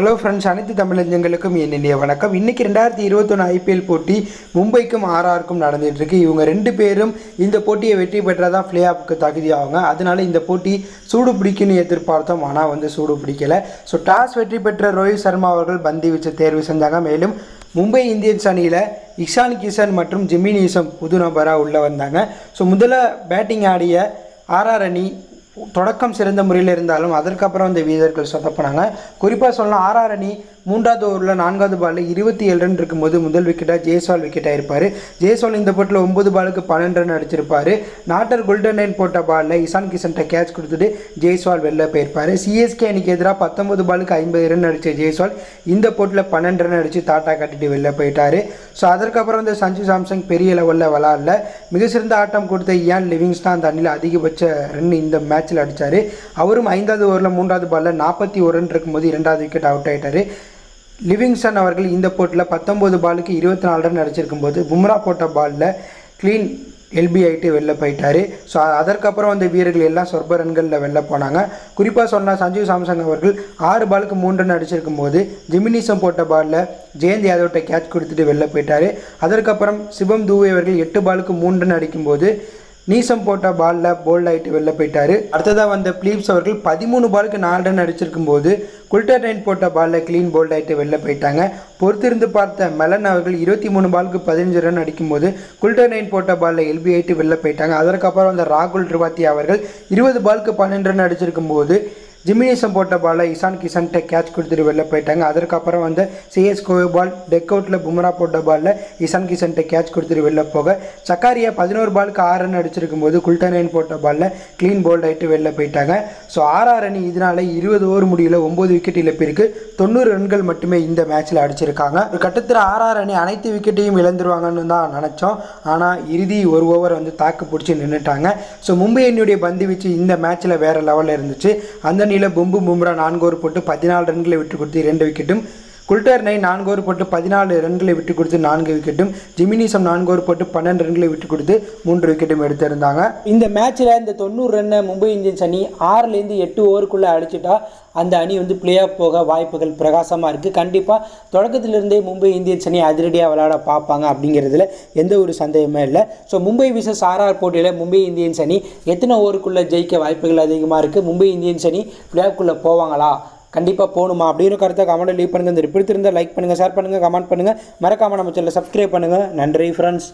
hello friends அனைத்து தமிழஞ்சங்களுக்கும் என்னுடைய வணக்கம் இன்னைக்கு 2021 ஐபிஎல் போட்டி மும்பைக்கும் ஆர்ஆர்க்கும் நடந்துட்டு இருக்கு இவங்க ரெண்டு பேரும் இந்த போட்டியை வெற்றி பெற்றா தான் ப்ளே-ஆஃப்க்கு தகுதியாவாங்க அதனால இந்த போட்டி சூடு பிடிக்குன்னு எதிர்பார்த்தோம் ஆனா வந்து சூடு பிடிக்கல சோ டாஸ் வெற்றி பெற்ற ரோஹித் சர்மா அவர்கள் பந்து வீச்சை தேர்வு செஞ்சாங்க மேலும் மும்பை இந்தியன்ஸ் அணியில இஷான் கிஷன் மற்றும் ஜிம்மி நீஷம் புது நபரா உள்ள வந்தாங்க சோ முதல்ல பேட்டிங் ஆடிய ஆர்ஆர் அணி தொடக்கம் சிறந்த முறையில் இருந்தாலும் அதற்கப்புறம் அந்த வீரர்கள் சொதப்பனாங்க குறிப்பா சொல்லணும் ஆர்ஆர் அணி மூன்றாவது ஓவரில் நான்காவது பாலில் 27 ரன் இருக்கும்போது முதல் விக்கெட்டாக ஜெயஸ்வால் விக்கெட் ஆயிருப்பார் ஜெயஸ்வால் இந்த போட்டில் 9 பாலுக்கு 12 ரன் அடிச்சிருப்பார் நாட்டர் கோல்டன் நைன் போட்ட பாலில் இஷான் கிஷன்கிட்ட கேட்ச் கொடுத்துட்டு ஜெயஸ்வால் வெளில போயிருப்பார் சிஎஸ்கே அணிக்கு எதிராக 19 பாலுக்கு 50 ரன் அடித்த ஜெயஸ்வால் இந்த போட்டில் 12 ரன் அடித்து டாட்டா கட்டிட்டு வெளில போயிட்டார் ஸோ அதற்கப்புறம் வந்து சஞ்சு சாம்சன் பெரிய லெவலில் விளாடல மிக சிறந்த ஆட்டம் கொடுத்த இயான் லிவிங்ஸ்டான் அந்த அணியில் அதிகபட்ச ரன் இந்த மேட்சில் அடித்தார் அவரும் 5வது ஓவரில் 3வது பாலில் 41 ரன் இருக்கும்போது 2வது விக்கெட் அவுட் ஆகிட்டார் லிவிங்ஸ்டன் அவர்கள் இந்த போட்டில் 19 பாலுக்கு 24 ரன் அடிச்சிருக்கும்போது பும்ரா போட்ட பாலில் க்ளீன் எல்பி ஆகிட்டு வெளில போயிட்டார் ஸோ அதற்கப்புறம் அந்த வீரர்கள் எல்லாம் சொற்ப ரன்களில் வெளில போனாங்க குறிப்பாக சொன்னால் சஞ்சு சாம்சன் அவர்கள் 6 பாலுக்கு 3 ரன் அடிச்சிருக்கும்போது ஜிம்மி நீஷம் போட்ட பாலில் ஜெயந்த் யாதவ்கிட்ட கேட்ச் கொடுத்துட்டு வெளில போயிட்டார் அதற்கப்புறம் சிவம் தூபே அவர்கள் 8 பாலுக்கு 3 ரன் அடிக்கும்போது நீஷம் போட்ட பாலில் போல்ட் ஆகிட்டு வெளில போயிட்டார் அடுத்ததாக வந்த பிலிப்ஸ் அவர்கள் 13 பாலுக்கு 4 ரன் அடிச்சிருக்கும்போது குல்டர் நைன் போட்ட பாலில் க்ளீன் போல்ட் ஆகிட்டு வெளில போயிட்டாங்க பொறுத்திருந்து பார்த்த மெலன் அவர்கள் 23 பாலுக்கு 15 ரன் அடிக்கும்போது குல்டர் நைன் போட்ட பாலில் எல்பி ஆகிட்டு வெளில போயிட்டாங்க அதற்கப்புறம் வந்த ராகுல் டெவாத்தியா அவர்கள் 20 பாலுக்கு 12 ரன் அடிச்சிருக்கும்போது ஜிம்மி நீஷம் போட்ட பாலில் இஷான் கிஷன்கிட்ட கேட்ச் கொடுத்துட்டு வெளில போயிட்டாங்க அதற்கப்புறம் வந்து சிஎஸ்கே பால் டெக் அவுட்டில் பும்ரா போட்ட பாலில் இஷான் கிஷன்கிட்ட கேட்ச் கொடுத்துட்டு வெளில போக சக்காரியா 11 பாலுக்கு 6 ரன் அடிச்சிருக்கும்போது குல்டன் நைன் போட்ட பாலில் க்ளீன் போல்ட் ஆகிட்டு வெளில போயிட்டாங்க ஸோ ஆர்ஆர் அணி இதனால் 20 ஓவர் முடிவில் 9 விக்கெட் இழப்பிற்கு 90 ரன்கள் மட்டுமே இந்த மேட்ச்சில் அடிச்சிருக்காங்க ஒரு கட்டத்தில் ஆர்ஆர் அணி அனைத்து விக்கெட்டையும் இழந்துருவாங்கன்னு தான் நினச்சோம் ஆனால் இறுதி ஒரு ஓவர் வந்து தாக்கு பிடிச்சி நின்றுட்டாங்க ஸோ மும்பை அணியுடைய பந்து வீச்சு இந்த மேட்ச்சில் வேறு லெவலில் இருந்துச்சு அந்த அணியில் பும்ரா 4 ஓவர் போட்டு 14 ரன்களை விட்டு கொடுத்து 2 விக்கெட்டும் குல்டர் நைன் 4 ஓவர் போட்டு 14 ரன்களை விட்டு கொடுத்து 4 விக்கெட்டும் ஜிம்மி நீஷம் 4 ஓவர் போட்டு 12 ரன்களை விட்டு கொடுத்து 3 விக்கெட்டும் எடுத்திருந்தாங்க இந்த மேட்ச்சில் இந்த 90 ரன்னை மும்பை இந்தியன்ஸ் அணி 6லேருந்து 8 ஓவருக்குள்ளே அடிச்சுட்டா அந்த அணி வந்து ப்ளே ஆஃப் போக வாய்ப்புகள் பிரகாசமாக இருக்குது கண்டிப்பாக தொடக்கத்திலிருந்தே மும்பை இந்தியன்ஸ் அணி அதிரடியாக விளையாட பார்ப்பாங்க அப்படிங்கிறதுல எந்த ஒரு சந்தேகமே இல்லை ஸோ மும்பை விசஸ் ஆர்ஆர் போட்டியில் மும்பை இந்தியன்ஸ் அணி எத்தனை ஓவருக்குள்ளே ஜெயிக்க வாய்ப்புகள் அதிகமாக இருக்குது மும்பை இந்தியன்ஸ் அணி ப்ளே ஆஃப்குள்ளே போவாங்களா கண்டிப்பாக போகணுமா அப்படின்னு கருத்தை கமெண்ட்டில் லீவ் பண்ணுங்கள் இந்த பிடித்திருந்தால் லைக் பண்ணுங்கள் ஷேர் பண்ணுங்கள் கமெண்ட் பண்ணுங்கள் மறக்காமல் நம்ம சேனலை சப்ஸ்கிரைப் பண்ணுங்கள் நன்றி ஃப்ரெண்ட்ஸ்